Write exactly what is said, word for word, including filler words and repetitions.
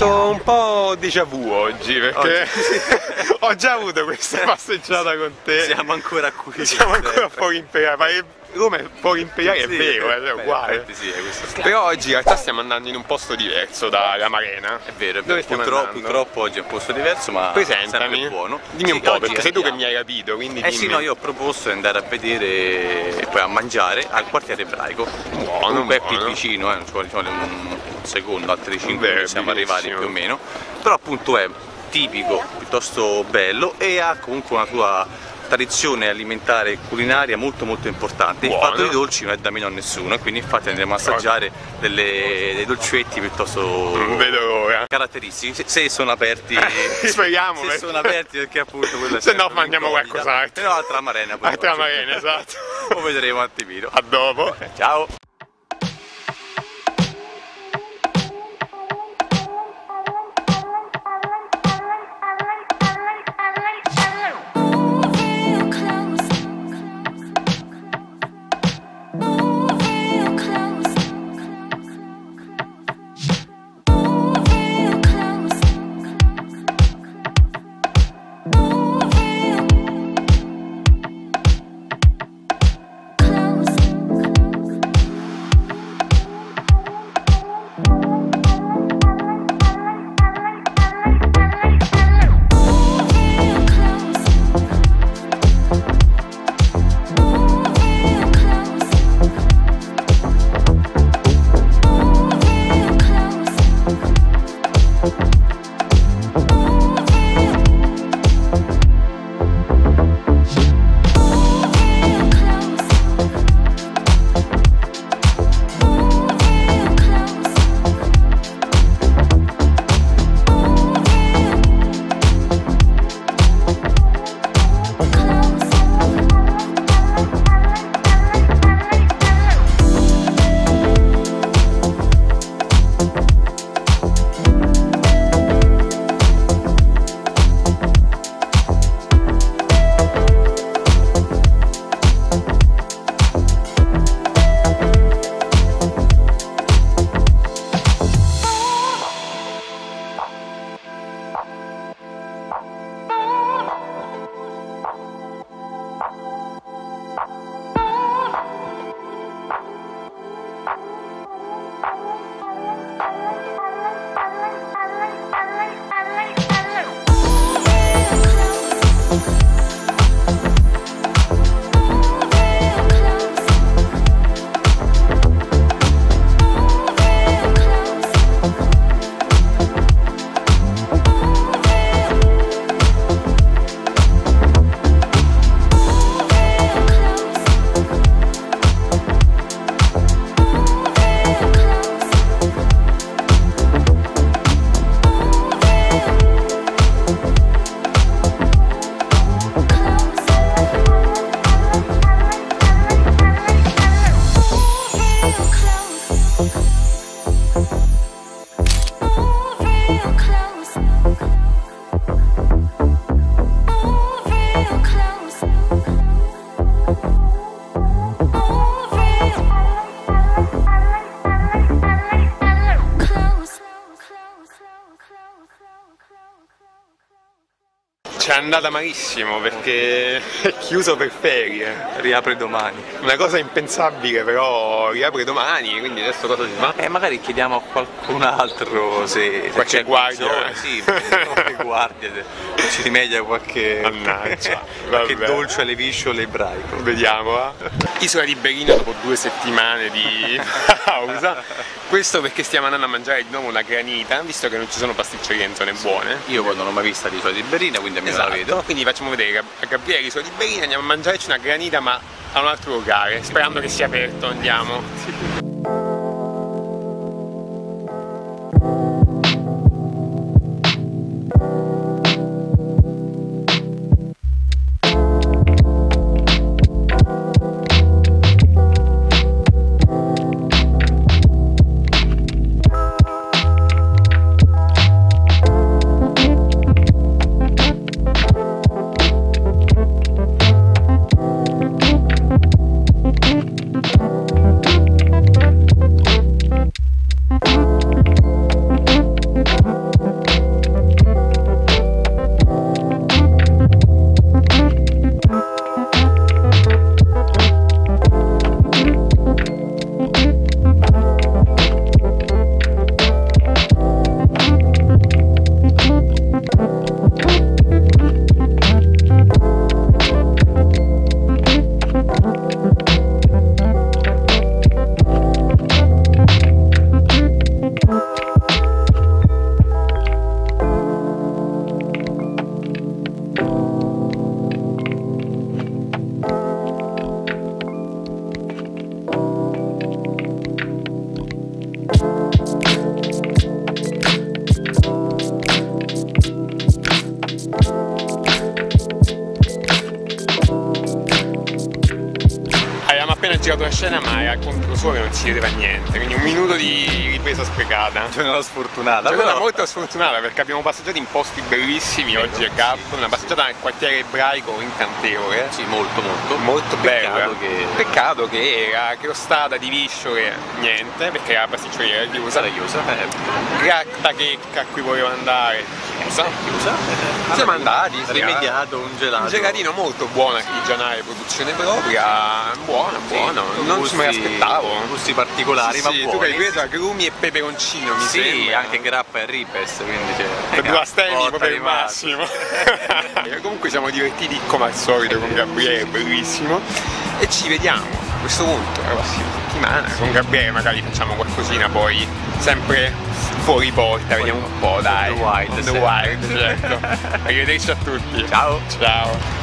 Sento un po' déjà vu oggi, perché oggi. Ho già avuto questa passeggiata con te. Siamo ancora qui. Siamo ancora un po' impegnati, ma è... come fuori impegnare, sì, è vero, è, cioè, beh, uguale. Sì, è però oggi in realtà stiamo andando in un posto diverso dalla Marena. È vero, è vero. Purtroppo, purtroppo oggi è un posto diverso, ma presentami, buono. Dimmi sì, un po', perché sei tu che mi hai capito, quindi eh dimmi. Sì, no, io ho proposto di andare a vedere e poi a mangiare al quartiere ebraico. Buono, è qui vicino, eh, non ci vuole un secondo, altri cinque siamo arrivati più o meno. Però appunto è tipico, piuttosto bello e ha comunque una sua tradizione alimentare e culinaria molto molto importante. Il fatto dei dolci non è da meno a nessuno, quindi infatti andremo a assaggiare delle, dei dolcetti piuttosto caratteristici, se, se sono aperti, speriamo, se perché. sono aperti, perché appunto quella se no mangiamo qualcos'altro, se no altra Marena, altra Marena, esatto. Lo vedremo un attimino. A dopo, ciao. È andata malissimo perché è chiuso per ferie. Riapre domani. Una cosa impensabile, però riapre domani, quindi adesso cosa si fa? Eh, magari chiediamo a qualcun altro se, se qualche guardia. Bisogno, sì, qualche guardia, se ci rimedia qualche, qualche dolce alle visciole ebraico. Vediamo. Eh. Isola di Berlino dopo due settimane di pausa. Questo perché stiamo andando a mangiare di nuovo una granita, visto che non ci sono pasticcerie in zone buone. Io poi non ho mai vista l'isola di Berlino, quindi esatto. La vedo. Quindi facciamo vedere a Gabriele l'isola di Berlino, andiamo a mangiarci una granita ma a un altro locale, sperando che sia aperto, andiamo. Sì. Thank you. mai al punto suo che non si vedeva niente, quindi un minuto di ripresa sprecata. Giornata sfortunata. Giornata molto sfortunata perché abbiamo passeggiato in posti bellissimi oggi a Capri, una passeggiata nel quartiere ebraico incantevole. Sì, molto molto. Molto bella. Che... Peccato che era crostata di visciole niente, perché la pasticceria era chiusa. Era chiusa. Grattachecca a cui volevo andare. Chiusa. Chiusa. Allora, siamo andati. Rimediato un gelato. Un gelatino molto buono artigianale, produzione propria, buono, buono. Sì, non gusti, me l'aspettavo. Gusti particolari, sì, ma sì, buoni. Tu hai preso agrumi e peperoncino, mi sì, sembra. Sì, anche grappa e ripes, quindi c'è. Per due astelli proprio il massimo. Comunque siamo divertiti come al solito con Gabriele, bellissimo. E ci vediamo a questo punto la prossima settimana. Con Gabriele magari facciamo qualcosina poi, sempre fuori porta, fuori vediamo un po', dai. On the wild, on the wild, certo. Arrivederci a tutti. Ciao. Ciao.